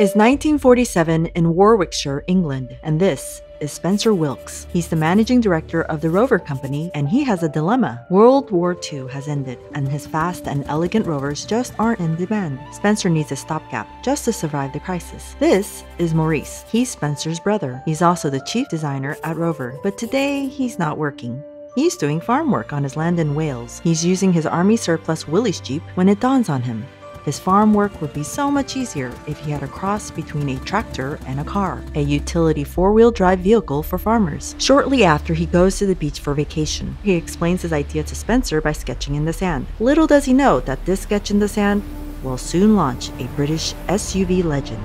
is 1947 in Warwickshire, England, and this is Spencer Wilks. He's the managing director of the Rover Company, and he has a dilemma. World War II has ended, and his fast and elegant Rovers just aren't in demand. Spencer needs a stopgap just to survive the crisis. This is Maurice. He's Spencer's brother. He's also the chief designer at Rover, but today he's not working. He's doing farm work on his land in Wales. He's using his army surplus Willys Jeep when it dawns on him. His farm work would be so much easier if he had a cross between a tractor and a car, a utility four-wheel drive vehicle for farmers. Shortly after, he goes to the beach for vacation. He explains his idea to Spencer by sketching in the sand. Little does he know that this sketch in the sand will soon launch a British SUV legend.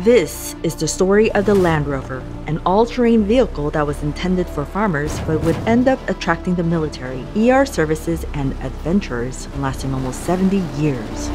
This is the story of the Land Rover, an all-terrain vehicle that was intended for farmers but would end up attracting the military, ER services, and adventurers, lasting almost 70 years.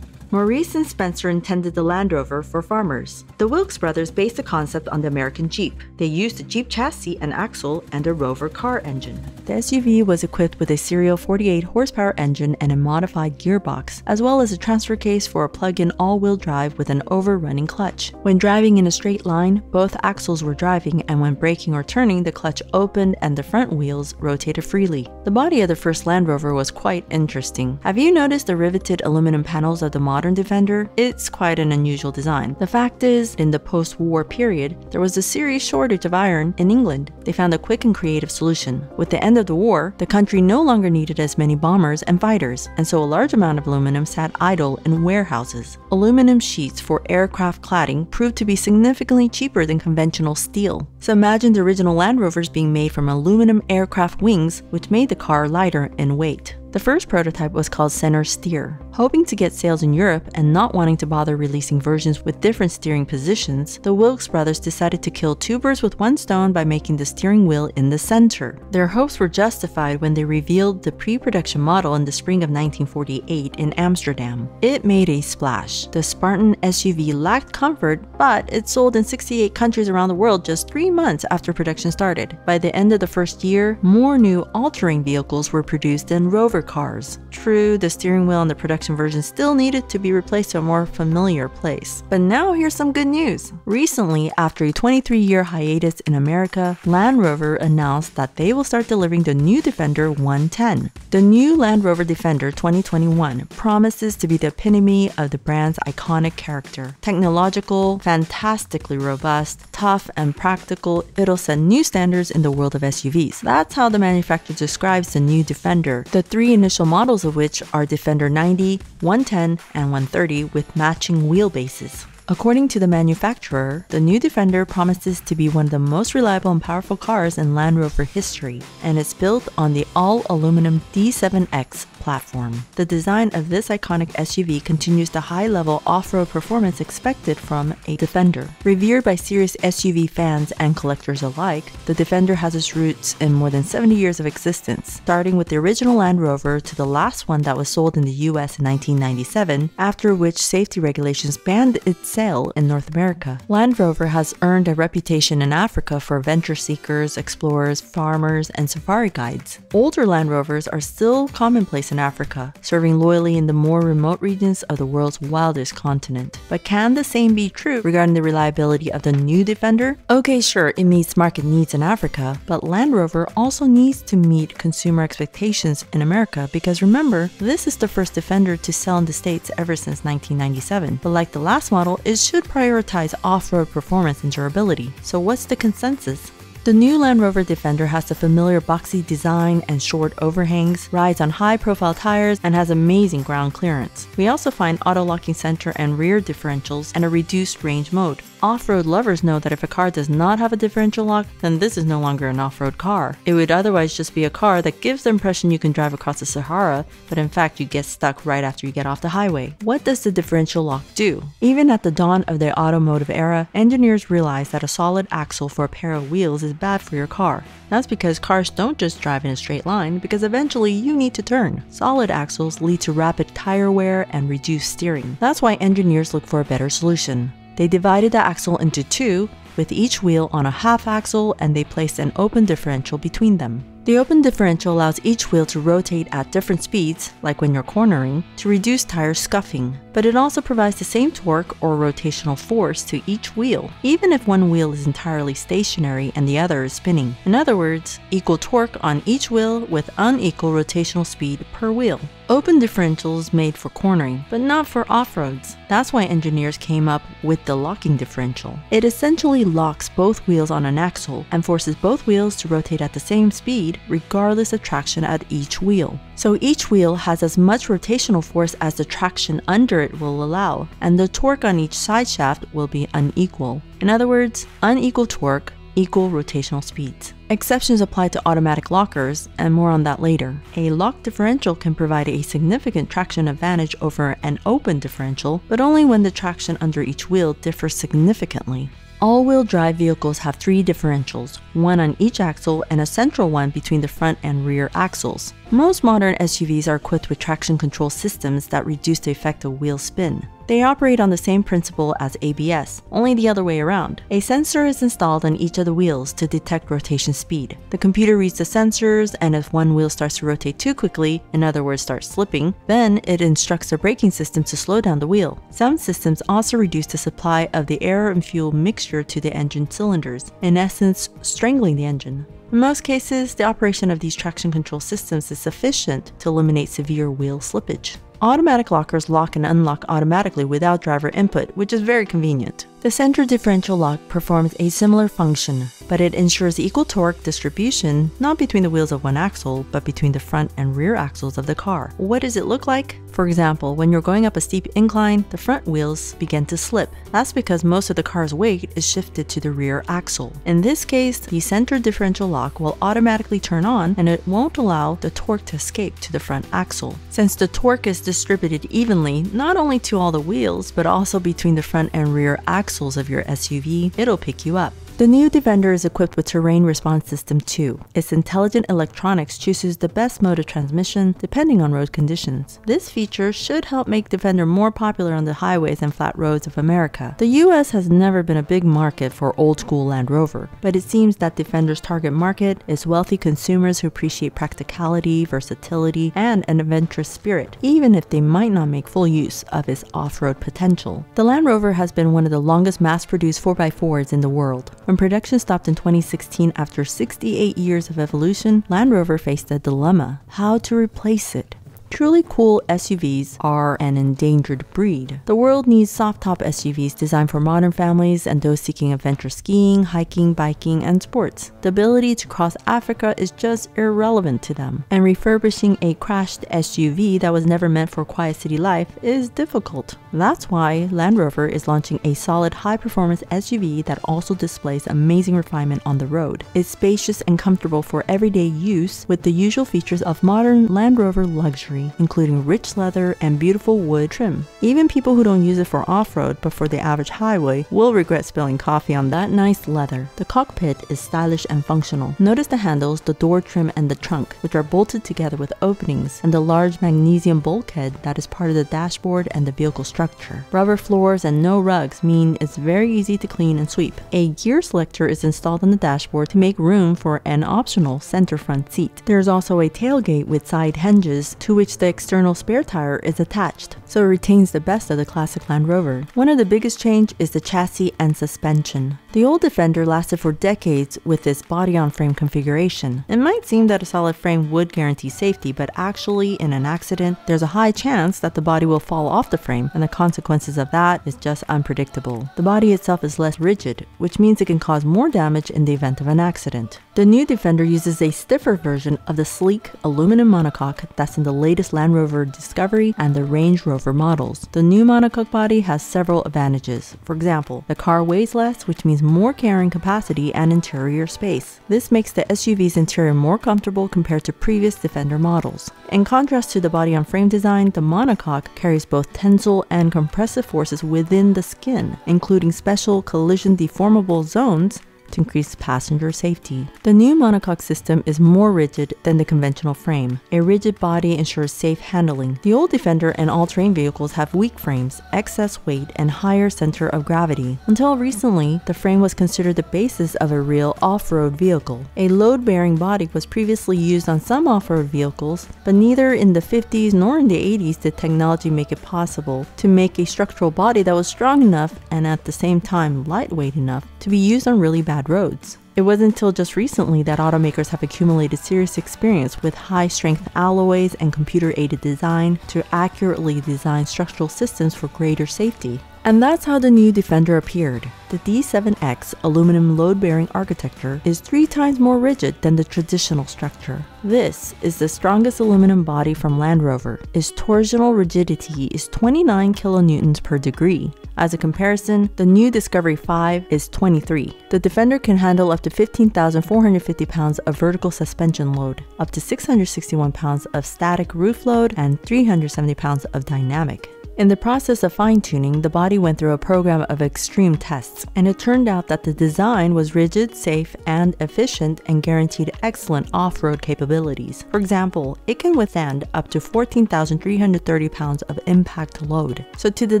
Maurice and Spencer intended the Land Rover for farmers. The Wilks brothers based the concept on the American Jeep. They used a Jeep chassis and axle and a Rover car engine. The SUV was equipped with a serial 48 horsepower engine and a modified gearbox, as well as a transfer case for a plug-in all-wheel drive with an overrunning clutch. When driving in a straight line, both axles were driving, and when braking or turning, the clutch opened and the front wheels rotated freely. The body of the first Land Rover was quite interesting. Have you noticed the riveted aluminum panels of the modern Defender? It's quite an unusual design. The fact is, in the post-war period, there was a serious shortage of iron in England. They found a quick and creative solution. With the end of the war, the country no longer needed as many bombers and fighters, and so a large amount of aluminum sat idle in warehouses. Aluminum sheets for aircraft cladding proved to be significantly cheaper than conventional steel. So imagine the original Land Rovers being made from aluminum aircraft wings, which made the car lighter in weight. The first prototype was called Center Steer. Hoping to get sales in Europe and not wanting to bother releasing versions with different steering positions, the Wilks brothers decided to kill two birds with one stone by making the steering wheel in the center. Their hopes were justified when they revealed the pre-production model in the spring of 1948 in Amsterdam. It made a splash. The Spartan SUV lacked comfort, but it sold in 68 countries around the world just 3 months after production started. By the end of the first year, more new all-terrain vehicles were produced than Rover cars. True, the steering wheel in the production version still needed to be replaced to a more familiar place. But now here's some good news. Recently, after a 23-year hiatus in America, Land Rover announced that they will start delivering the new Defender 110. The new Land Rover Defender 2021 promises to be the epitome of the brand's iconic character. Technological, fantastically robust, tough, and practical, it'll set new standards in the world of SUVs. That's how the manufacturer describes the new Defender, the three initial models of which are Defender 90, 110, and 130 with matching wheelbases. According to the manufacturer, the new Defender promises to be one of the most reliable and powerful cars in Land Rover history, and it's built on the all-aluminum D7X platform. The design of this iconic SUV continues the high-level off-road performance expected from a Defender. Revered by serious SUV fans and collectors alike, the Defender has its roots in more than 70 years of existence, starting with the original Land Rover to the last one that was sold in the US in 1997, after which safety regulations banned its sale in North America. Land Rover has earned a reputation in Africa for adventure seekers, explorers, farmers, and safari guides. Older Land Rovers are still commonplace in Africa, serving loyally in the more remote regions of the world's wildest continent. But can the same be true regarding the reliability of the new Defender? Okay, sure, it meets market needs in Africa, but Land Rover also needs to meet consumer expectations in America because remember, this is the first Defender to sell in the States ever since 1997. But like the last model, it should prioritize off-road performance and durability. So what's the consensus? The new Land Rover Defender has the familiar boxy design and short overhangs, rides on high-profile tires, and has amazing ground clearance. We also find auto-locking center and rear differentials and a reduced range mode. Off-road lovers know that if a car does not have a differential lock, then this is no longer an off-road car. It would otherwise just be a car that gives the impression you can drive across the Sahara, but in fact you get stuck right after you get off the highway. What does the differential lock do? Even at the dawn of the automotive era, engineers realized that a solid axle for a pair of wheels is bad for your car. That's because cars don't just drive in a straight line, because eventually you need to turn. Solid axles lead to rapid tire wear and reduced steering. That's why engineers look for a better solution. They divided the axle into two with each wheel on a half axle, and they placed an open differential between them. The open differential allows each wheel to rotate at different speeds, like when you're cornering, to reduce tire scuffing, but it also provides the same torque or rotational force to each wheel, even if one wheel is entirely stationary and the other is spinning. In other words, equal torque on each wheel with unequal rotational speed per wheel. Open differentials made for cornering, but not for off-roads. That's why engineers came up with the locking differential. It essentially locks both wheels on an axle and forces both wheels to rotate at the same speed, regardless of traction at each wheel. So each wheel has as much rotational force as the traction under it will allow, and the torque on each side shaft will be unequal. In other words, unequal torque, equal rotational speeds. Exceptions apply to automatic lockers, and more on that later. A locked differential can provide a significant traction advantage over an open differential, but only when the traction under each wheel differs significantly. All-wheel drive vehicles have three differentials, one on each axle and a central one between the front and rear axles. Most modern SUVs are equipped with traction control systems that reduce the effect of wheel spin. They operate on the same principle as ABS, only the other way around. A sensor is installed on each of the wheels to detect rotation speed. The computer reads the sensors, and if one wheel starts to rotate too quickly, in other words starts slipping, then it instructs the braking system to slow down the wheel. Some systems also reduce the supply of the air and fuel mixture to the engine cylinders, in essence strangling the engine. In most cases, the operation of these traction control systems is sufficient to eliminate severe wheel slippage. Automatic lockers lock and unlock automatically without driver input, which is very convenient. The center differential lock performs a similar function, but it ensures equal torque distribution not between the wheels of one axle, but between the front and rear axles of the car. What does it look like? For example, when you're going up a steep incline, the front wheels begin to slip. That's because most of the car's weight is shifted to the rear axle. In this case, the center differential lock will automatically turn on, and it won't allow the torque to escape to the front axle. Since the torque is distributed evenly, not only to all the wheels, but also between the front and rear axles of your SUV, it'll pick you up. The new Defender is equipped with Terrain Response System 2. Its intelligent electronics chooses the best mode of transmission depending on road conditions. This feature should help make Defender more popular on the highways and flat roads of America. The US has never been a big market for old-school Land Rover, but it seems that Defender's target market is wealthy consumers who appreciate practicality, versatility, and an adventurous spirit, even if they might not make full use of its off-road potential. The Land Rover has been one of the longest mass-produced 4x4s in the world. When production stopped in 2016 after 68 years of evolution, Land Rover faced a dilemma: how to replace it. Truly cool SUVs are an endangered breed. The world needs soft-top SUVs designed for modern families and those seeking adventure skiing, hiking, biking, and sports. The ability to cross Africa is just irrelevant to them, and refurbishing a crashed SUV that was never meant for quiet city life is difficult. That's why Land Rover is launching a solid, high-performance SUV that also displays amazing refinement on the road. It's spacious and comfortable for everyday use, with the usual features of modern Land Rover luxury, including rich leather and beautiful wood trim. Even people who don't use it for off-road but for the average highway will regret spilling coffee on that nice leather. The cockpit is stylish and functional. Notice the handles, the door trim, and the trunk, which are bolted together with openings, and the large magnesium bulkhead that is part of the dashboard and the vehicle structure. Rubber floors and no rugs mean it's very easy to clean and sweep. A gear selector is installed on the dashboard to make room for an optional center front seat. There's also a tailgate with side hinges to which the external spare tire is attached, so it retains the best of the classic Land Rover. One of the biggest changes is the chassis and suspension. The old Defender lasted for decades with its body-on-frame configuration. It might seem that a solid frame would guarantee safety, but actually, in an accident, there's a high chance that the body will fall off the frame, and the consequences of that is just unpredictable. The body itself is less rigid, which means it can cause more damage in the event of an accident. The new Defender uses a stiffer version of the sleek aluminum monocoque that's in the latest Land Rover Discovery and the Range Rover models. The new monocoque body has several advantages. For example, the car weighs less, which means more carrying capacity and interior space. This makes the SUV's interior more comfortable compared to previous Defender models. In contrast to the body-on-frame design, the monocoque carries both tensile and compressive forces within the skin, including special collision deformable zones to increase passenger safety. The new monocoque system is more rigid than the conventional frame. A rigid body ensures safe handling. The old Defender and all-terrain vehicles have weak frames, excess weight, and higher center of gravity. Until recently, the frame was considered the basis of a real off-road vehicle. A load-bearing body was previously used on some off-road vehicles, but neither in the 50s nor in the 80s did technology make it possible to make a structural body that was strong enough and at the same time lightweight enough to be used on really bad roads. It wasn't until just recently that automakers have accumulated serious experience with high-strength alloys and computer-aided design to accurately design structural systems for greater safety. And that's how the new Defender appeared. The D7X aluminum load-bearing architecture is 3 times more rigid than the traditional structure. This is the strongest aluminum body from Land Rover. Its torsional rigidity is 29 kilonewtons per degree. As a comparison, the new Discovery 5 is 23. The Defender can handle up to 15,450 pounds of vertical suspension load, up to 661 pounds of static roof load, and 370 pounds of dynamic. In the process of fine-tuning, the body went through a program of extreme tests, and it turned out that the design was rigid, safe, and efficient, and guaranteed excellent off-road capabilities. For example, it can withstand up to 14,330 pounds of impact load. So to the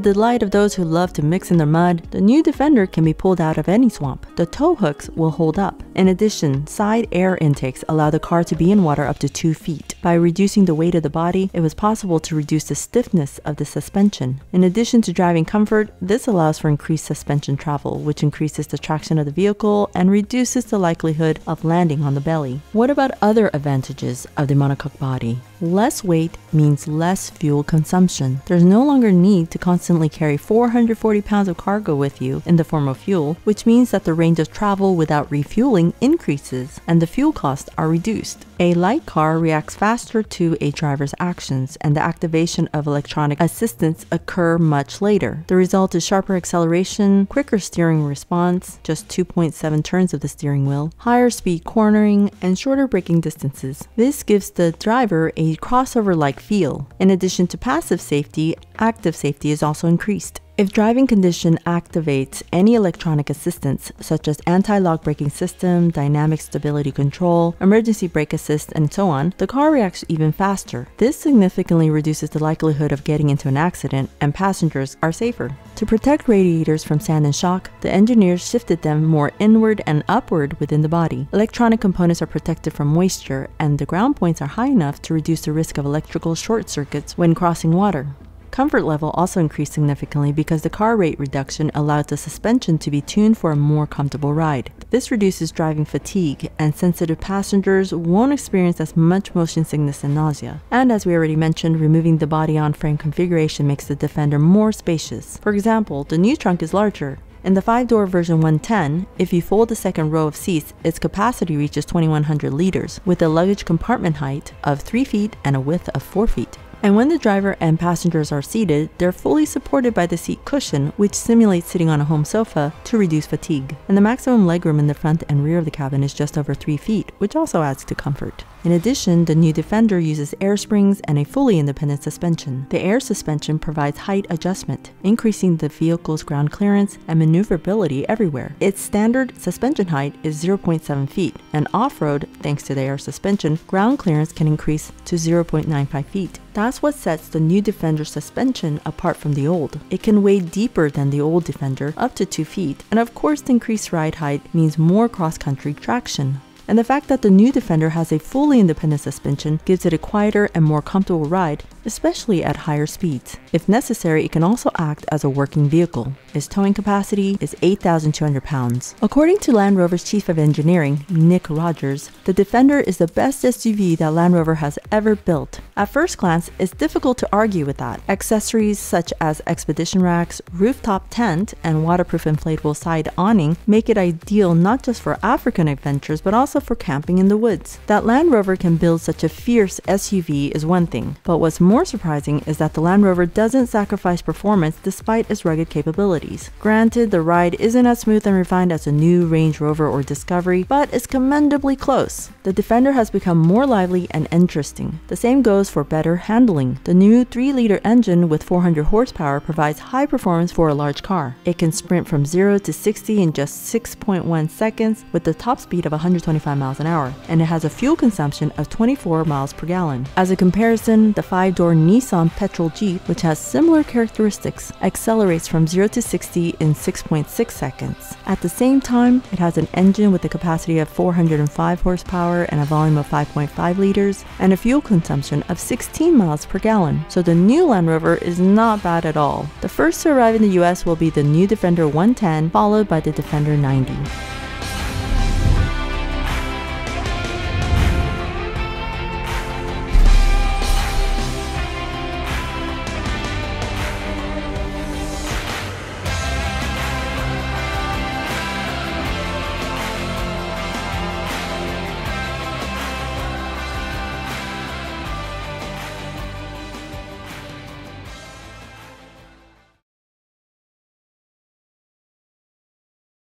delight of those who love to mix in the mud, the new Defender can be pulled out of any swamp. The tow hooks will hold up. In addition, side air intakes allow the car to be in water up to 2 feet. By reducing the weight of the body, it was possible to reduce the stiffness of the suspension. In addition to driving comfort, this allows for increased suspension travel, which increases the traction of the vehicle and reduces the likelihood of landing on the belly. What about other advantages of the monocoque body? Less weight means less fuel consumption. There's no longer need to constantly carry 440 pounds of cargo with you in the form of fuel, which means that the range of travel without refueling increases and the fuel costs are reduced. A light car reacts faster to a driver's actions, and the activation of electronic assistance occurs much later. The result is sharper acceleration, quicker steering response, just 2.7 turns of the steering wheel, higher speed cornering, and shorter braking distances. This gives the driver a crossover-like feel. In addition to passive safety, active safety is also increased. If driving condition activates any electronic assistance, such as anti-lock braking system, dynamic stability control, emergency brake assist, and so on, the car reacts even faster. This significantly reduces the likelihood of getting into an accident, and passengers are safer. To protect radiators from sand and shock, the engineers shifted them more inward and upward within the body. Electronic components are protected from moisture, and the ground points are high enough to reduce the risk of electrical short circuits when crossing water. Comfort level also increased significantly because the car rate reduction allowed the suspension to be tuned for a more comfortable ride. This reduces driving fatigue, and sensitive passengers won't experience as much motion sickness and nausea. And as we already mentioned, removing the body-on-frame configuration makes the Defender more spacious. For example, the new trunk is larger. In the 5-door version 110, if you fold the second row of seats, its capacity reaches 2,100 liters, with a luggage compartment height of 3 feet and a width of 4 feet. And when the driver and passengers are seated, they're fully supported by the seat cushion, which simulates sitting on a home sofa to reduce fatigue. And the maximum legroom in the front and rear of the cabin is just over 3 feet, which also adds to comfort. In addition, the new Defender uses air springs and a fully independent suspension. The air suspension provides height adjustment, increasing the vehicle's ground clearance and maneuverability everywhere. Its standard suspension height is 0.7 feet, and off-road, thanks to the air suspension, ground clearance can increase to 0.95 feet. That's what sets the new Defender suspension apart from the old. It can wade deeper than the old Defender, up to 2 feet, and of course the increased ride height means more cross-country traction. And the fact that the new Defender has a fully independent suspension gives it a quieter and more comfortable ride, especially at higher speeds. If necessary, it can also act as a working vehicle. Its towing capacity is 8,200 pounds. According to Land Rover's Chief of Engineering, Nick Rogers, the Defender is the best SUV that Land Rover has ever built. At first glance, it's difficult to argue with that. Accessories such as expedition racks, rooftop tent, and waterproof inflatable side awning make it ideal not just for African adventures, but also for camping in the woods. That Land Rover can build such a fierce SUV is one thing, but what's more surprising is that the Land Rover doesn't sacrifice performance despite its rugged capabilities. Granted, the ride isn't as smooth and refined as a new Range Rover or Discovery, but it's commendably close. The Defender has become more lively and interesting. The same goes allows for better handling. The new 3-liter engine with 400 horsepower provides high performance for a large car. It can sprint from 0 to 60 in just 6.1 seconds with the top speed of 125 miles an hour, and it has a fuel consumption of 24 miles per gallon. As a comparison, the 5-door Nissan Patrol Jeep, which has similar characteristics, accelerates from 0 to 60 in 6.6 seconds. At the same time, it has an engine with a capacity of 405 horsepower and a volume of 5.5 liters and a fuel consumption of 16 miles per gallon. So the new Land Rover is not bad at all. The first to arrive in the US will be the new Defender 110, followed by the Defender 90.